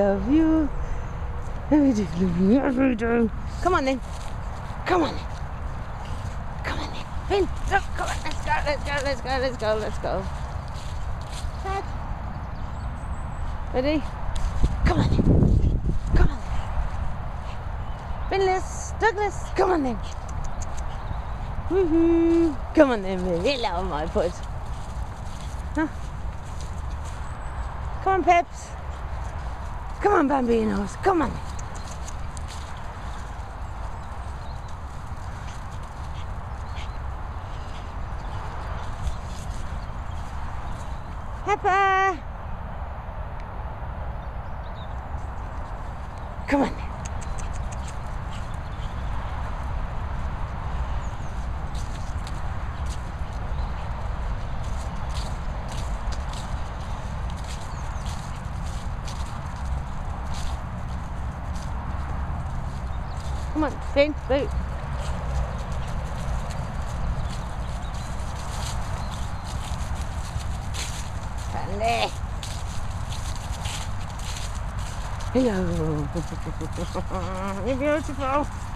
love you. Every day, love you every day. Come on then. Come on. Come on then. Finn, no, come on. Let's go, let's go, let's go, let's go, let's go. Dad. Ready? Come on then. Come on then. Finless, Douglas, come on then. Woohoo! Come on then, baby. Love my foot. Huh? Come on, Peps. Come on, Bambinos. Come on. Peppa. Come on. Come on, Finn, wait. Sandy. Hello. You're beautiful.